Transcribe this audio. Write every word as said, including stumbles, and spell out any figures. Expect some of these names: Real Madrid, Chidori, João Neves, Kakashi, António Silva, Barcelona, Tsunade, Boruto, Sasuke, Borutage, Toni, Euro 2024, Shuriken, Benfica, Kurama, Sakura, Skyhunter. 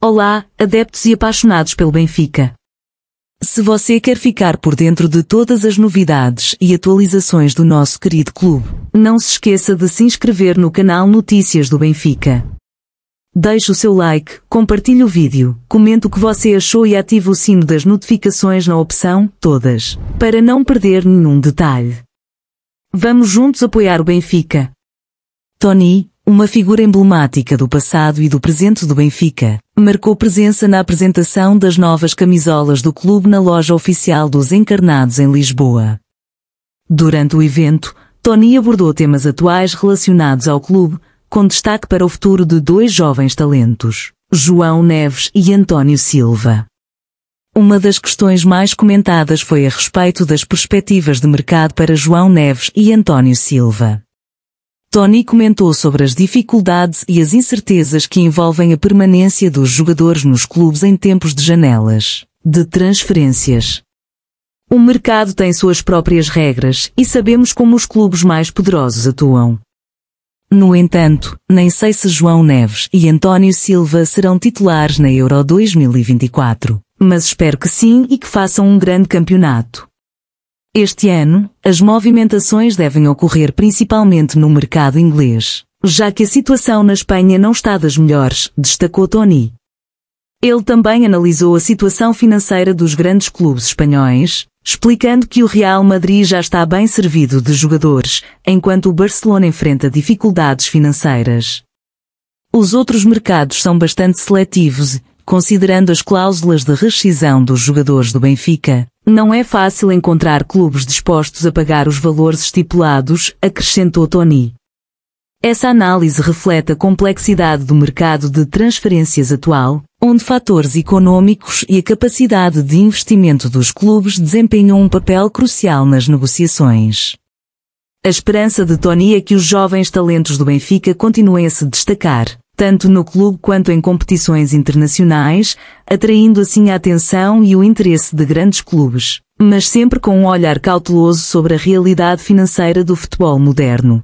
Olá, adeptos e apaixonados pelo Benfica. Se você quer ficar por dentro de todas as novidades e atualizações do nosso querido clube, não se esqueça de se inscrever no canal Notícias do Benfica. Deixe o seu like, compartilhe o vídeo, comente o que você achou e ative o sino das notificações na opção Todas, para não perder nenhum detalhe. Vamos juntos apoiar o Benfica. Toni, uma figura emblemática do passado e do presente do Benfica, marcou presença na apresentação das novas camisolas do clube na loja oficial dos Encarnados em Lisboa. Durante o evento, Toni abordou temas atuais relacionados ao clube, com destaque para o futuro de dois jovens talentos, João Neves e António Silva. Uma das questões mais comentadas foi a respeito das perspectivas de mercado para João Neves e António Silva. Toni comentou sobre as dificuldades e as incertezas que envolvem a permanência dos jogadores nos clubes em tempos de janelas de transferências. O mercado tem suas próprias regras e sabemos como os clubes mais poderosos atuam. No entanto, nem sei se João Neves e António Silva serão titulares na Euro dois mil e vinte e quatro, mas espero que sim e que façam um grande campeonato. Este ano, as movimentações devem ocorrer principalmente no mercado inglês, já que a situação na Espanha não está das melhores, destacou Toni. Ele também analisou a situação financeira dos grandes clubes espanhóis, explicando que o Real Madrid já está bem servido de jogadores, enquanto o Barcelona enfrenta dificuldades financeiras. Os outros mercados são bastante seletivos, considerando as cláusulas de rescisão dos jogadores do Benfica. Não é fácil encontrar clubes dispostos a pagar os valores estipulados, acrescentou Toni. Essa análise reflete a complexidade do mercado de transferências atual, onde fatores econômicos e a capacidade de investimento dos clubes desempenham um papel crucial nas negociações. A esperança de Toni é que os jovens talentos do Benfica continuem a se destacar, tanto no clube quanto em competições internacionais, atraindo assim a atenção e o interesse de grandes clubes, mas sempre com um olhar cauteloso sobre a realidade financeira do futebol moderno,